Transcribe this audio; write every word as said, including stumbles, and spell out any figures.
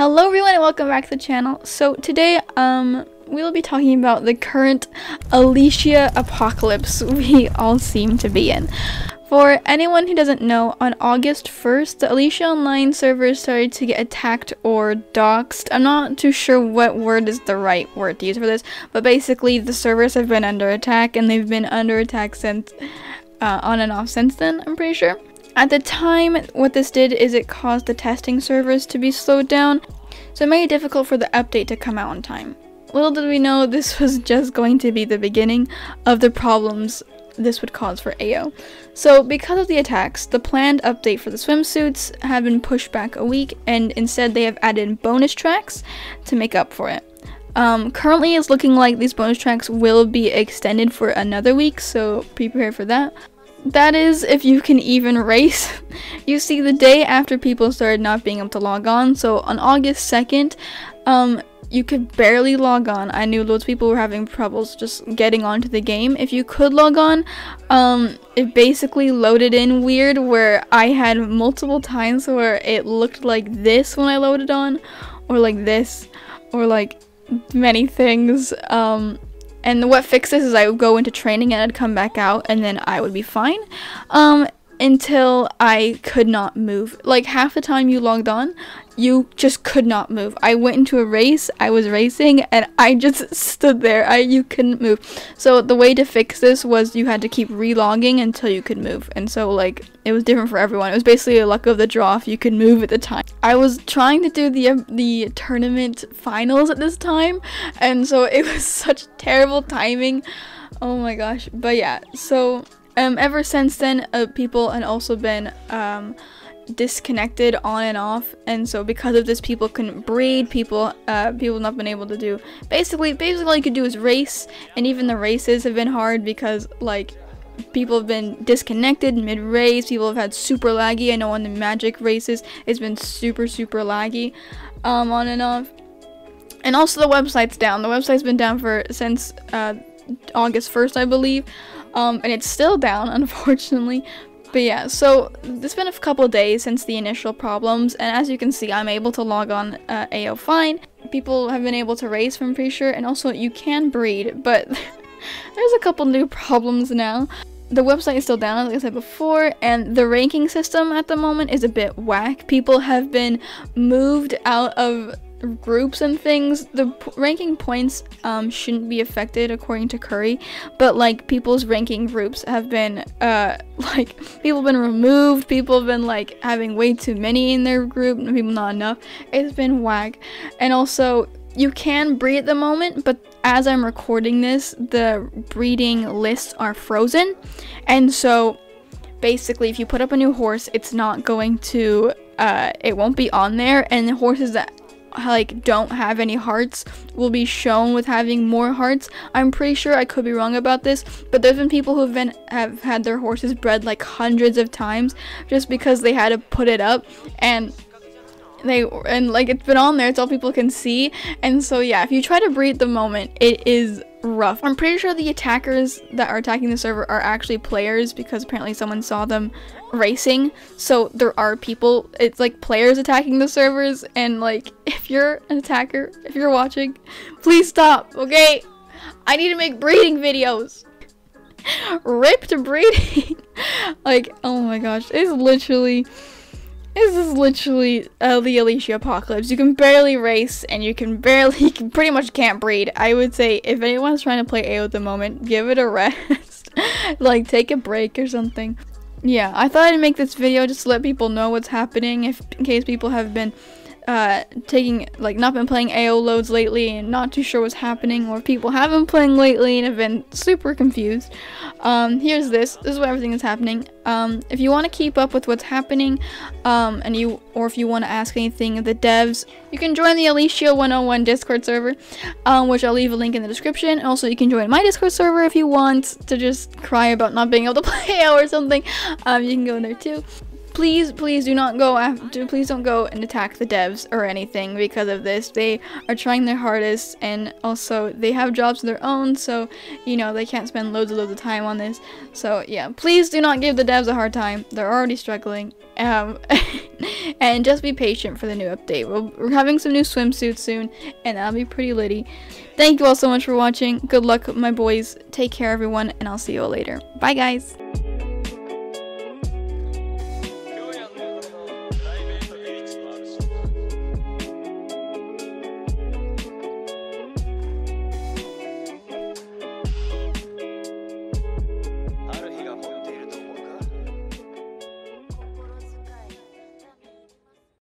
Hello everyone and welcome back to the channel. So today um we will be talking about the current Alicia apocalypse we all seem to be in. For anyone who doesn't know, on August first, the Alicia Online server started to get attacked or doxxed. I'm not too sure what word is the right word to use for this, but basically the servers have been under attack, and they've been under attack since uh, on and off since then, I'm pretty sure. At the time, what this did is it caused the testing servers to be slowed down, so it made it difficult for the update to come out on time. Little did we know this was just going to be the beginning of the problems this would cause for A O. So because of the attacks, the planned update for the swimsuits have been pushed back a week, and instead they have added bonus tracks to make up for it. Um, currently it's looking like these bonus tracks will be extended for another week, so be prepared for that. That is, if you can even race. You see, the day after people started not being able to log on, so on August second, um, you could barely log on. I knew loads of people were having troubles just getting onto the game. If you could log on, um, it basically loaded in weird, where I had multiple times where it looked like this when I loaded on, or like this, or like many things. Um, and what fixed this is I would go into training and I'd come back out, and then I would be fine. Um, until I could not move. Like, half the time you logged on, you just could not move. I went into a race, I was racing, and I just stood there. I you couldn't move. So the way to fix this was you had to keep relogging until you could move. And so, like, it was different for everyone. It was basically a luck of the draw if you could move at the time. I was trying to do the uh, the tournament finals at this time, and so it was such terrible timing. Oh my gosh. But yeah, so Um, ever since then, uh, people had also been um, disconnected on and off, and so because of this, people couldn't breed. People, uh, people not been able to do. Basically, basically all you could do is race, and even the races have been hard because, like, people have been disconnected mid-race. People have had super laggy. I know on the Magic races, it's been super, super laggy, um, on and off. And also the website's down. The website's been down for since uh, August first, I believe. Um, and it's still down, unfortunately. But yeah, so it's been a couple of days since the initial problems, and as you can see, I'm able to log on uh, A O fine. People have been able to race, from pretty sure, and also you can breed, but there's a couple new problems now. The website is still down, like I said before, and the ranking system at the moment is a bit whack. People have been moved out of groups and things. The p ranking points um shouldn't be affected according to Curry, but like people's ranking groups have been uh like people have been removed, people have been like having way too many in their group, people not enough. It's been whack. And also you can breed at the moment, but as I'm recording this, the breeding lists are frozen, and so basically if you put up a new horse, it's not going to uh it won't be on there, and the horses that like don't have any hearts will be shown with having more hearts. I'm pretty sure, I could be wrong about this, but there's been people who've been have had their horses bred like hundreds of times just because they had to put it up, and they and like it's been on there, it's all people can see. And so yeah, if you try to breed at the moment, it is rough. I'm pretty sure the attackers that are attacking the server are actually players, because apparently someone saw them racing, so there are people, it's like players attacking the servers. And like, if you're an attacker, if you're watching, please stop, okay? I need to make breeding videos. R I P to breeding. Like, oh my gosh, it's literally This is literally uh, the Alicia apocalypse. You can barely race, and you can barely, you can pretty much can't breed. I would say if anyone's trying to play A O at the moment, give it a rest. Like, take a break or something. Yeah, I thought I'd make this video just to let people know what's happening, if in case people have been uh, taking, like, not been playing A O loads lately and not too sure what's happening, or people have been playing lately and have been super confused. Um, here's this. This is what everything is happening. Um, if you want to keep up with what's happening, um, and you, or if you want to ask anything of the devs, you can join the Alicia one oh one Discord server, um, which I'll leave a link in the description. And also, you can join my Discord server if you want to just cry about not being able to play or something. Um, you can go in there too. please, please do not go after, please don't go and attack the devs or anything because of this. They are trying their hardest, and also they have jobs of their own, so, you know, they can't spend loads and loads of time on this. So yeah, please do not give the devs a hard time. They're already struggling. Um, and just be patient for the new update. We'll, we're having some new swimsuits soon, and that'll be pretty litty. Thank you all so much for watching. Good luck, my boys. Take care, everyone, and I'll see you all later. Bye, guys.